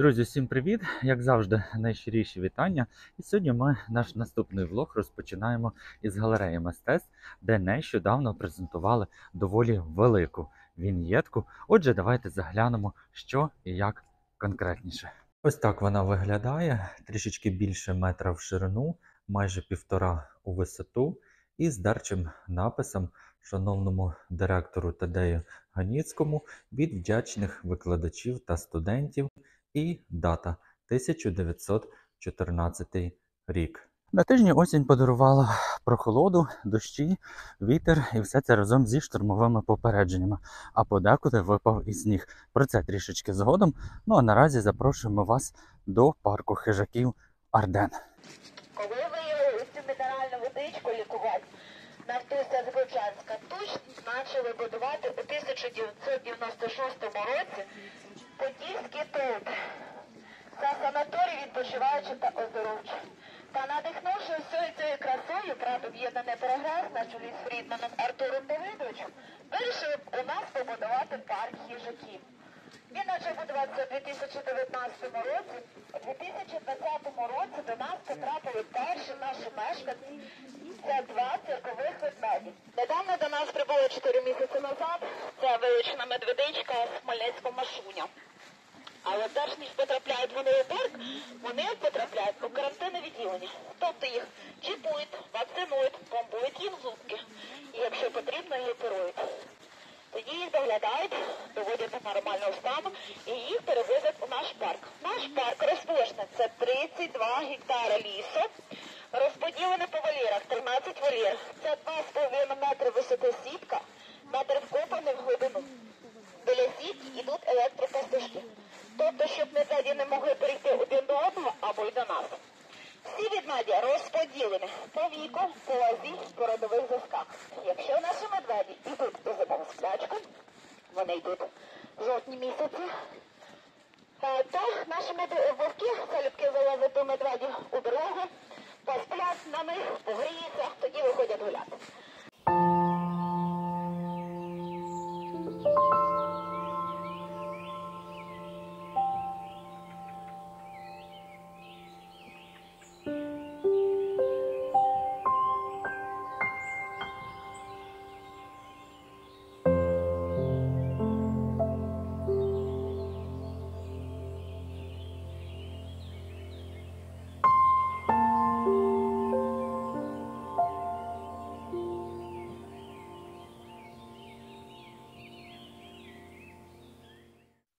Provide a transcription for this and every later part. Друзі, всім привіт! Як завжди, найщиріші вітання. І сьогодні ми наш наступний влог розпочинаємо із галереї мистецтв, де нещодавно презентували доволі велику віньєтку. Отже, давайте заглянемо, що і як конкретніше. Ось так вона виглядає, трішечки більше метра в ширину, майже півтора у висоту і з дарчим написом шановному директору Тедею Ганіцькому від вдячних викладачів та студентів. І дата – 1914 рік. На тижні осінь подарувала прохолоду, дощі, вітер і все це разом зі штормовими попередженнями, а подекуди випав і сніг. Про це трішечки згодом, ну а наразі запрошуємо вас до парку хижаків Арден. Коли виявили цю мінеральну водичку лікувати, навтися Звичанська туч почали будувати у 1996 році Подільський ТЕЦ, це санаторій відпочиваючи та оздоровчі. Та надихнувши всю цією красою, правда, об'єднаний прогрес на чолі з Фрідманом Артуром Повидовичем, вирішив у нас побудувати парк хижаків. Він почав будуватися у 2019 році, у 2020 році до нас потрапили перші наші мешканці, це 2 циркових ведмедів. Недавно до нас прибуло 4 місяці назад, це вилучена медведичка з Хмельницького машуня. Але теж ніж потрапляють вони у парк, вони потрапляють у карантинне відділення. Тобто їх чіпують, вакцинують, помпують їм зубки і, якщо потрібно, лікують. Тоді їх доглядають, доводять до нормального стану і їх перевозять у наш парк. Наш парк розташований, це 32 гектара лісу, розподілений по вольєрах, 13 вольєр. Це 2,5 метри висоти сітка, метр вкопаний в глибину. Біля сітки йдуть електропастушки. Тобто, щоб ведмеді не могли перейти один до одного або й до нас. Всі ведмеді розподілені по віку, по лазі, по родових зв'язках. Якщо наші медведі йдуть у зимову сплячку, вони йдуть в жовтні місяці, то наші вовки залюбки залазять до медведів у дорогу, посплять на них, погріються, тоді виходять гуляти.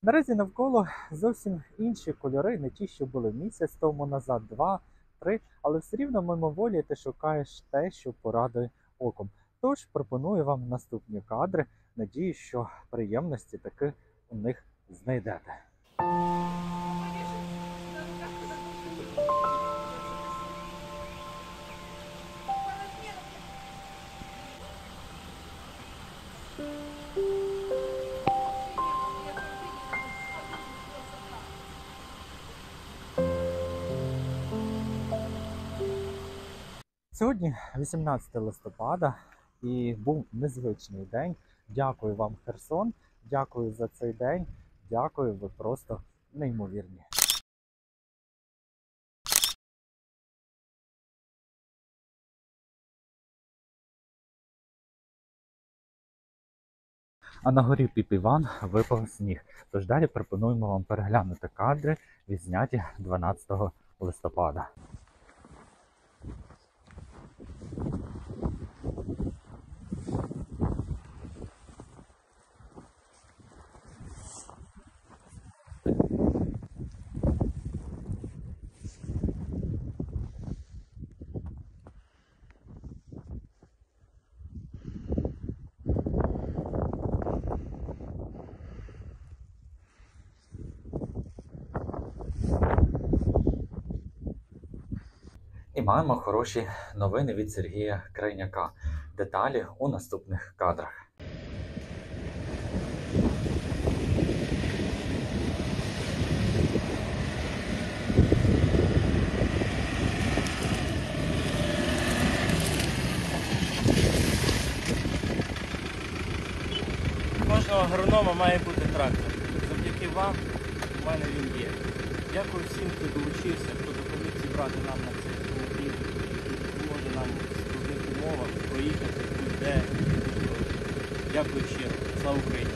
Наразі навколо зовсім інші кольори, не ті, що були місяць тому назад, 2, 3, але все рівно мимоволі ти шукаєш те, що порадує оком. Тож пропоную вам наступні кадри, надію, що приємності таки у них знайдете. Сьогодні 18 листопада і був незвичний день. Дякую вам, Херсон, дякую за цей день, дякую, ви просто неймовірні. А на горі Піп Іван випав сніг, тож далі пропонуємо вам переглянути кадри, відзняті 12 листопада. І маємо хороші новини від Сергія Крайняка. Деталі у наступних кадрах. У кожного агронома має бути трактор. Завдяки вам у мене він є. Дякую всім, хто долучився, хто допоміг зібрати нам на цей автомобіль, допоможе нам в складних умовах проїхати, де. Дякую ще. Слава Україні!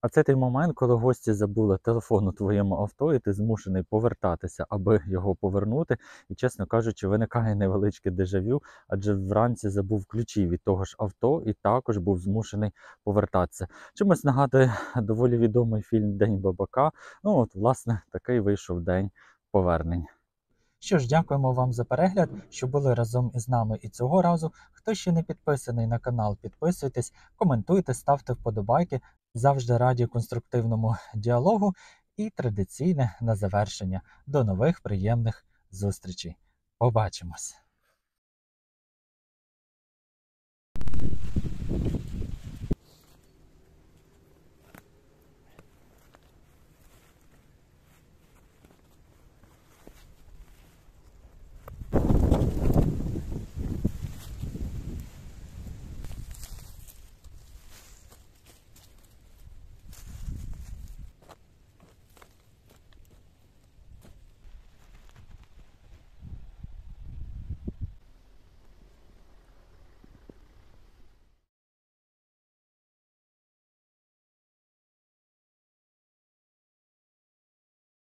А це той момент, коли гості забули телефон у твоєму авто, і ти змушений повертатися, аби його повернути. І, чесно кажучи, виникає невеличке дежавю, адже вранці забув ключі від того ж авто і також був змушений повертатися. Чимось нагадує доволі відомий фільм «День бабака». Ну от, власне, такий вийшов день повернень. Що ж, дякуємо вам за перегляд, що були разом із нами і цього разу. Хто ще не підписаний на канал, підписуйтесь, коментуйте, ставте вподобайки. Завжди раді конструктивному діалогу і традиційне на завершення. До нових приємних зустрічей. Побачимось!